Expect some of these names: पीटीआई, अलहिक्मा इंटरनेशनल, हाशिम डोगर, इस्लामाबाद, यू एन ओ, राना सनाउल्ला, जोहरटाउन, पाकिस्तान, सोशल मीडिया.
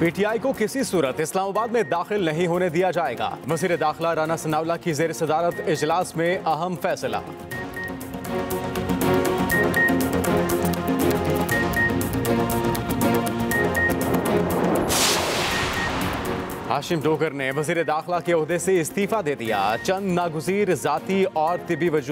पीटीआई को किसी सूरत इस्लामाबाद में दाखिल नहीं होने दिया जाएगा। वज़ीर दाखिला राना सनाउल्ला की ज़ेर सदारत इजलास में अहम फैसला। हाशिम डोगर ने वज़ीर दाखिला के ओहदे से इस्तीफा दे दिया। चंद नागुज़ीर जाती और तिब्बी वजूद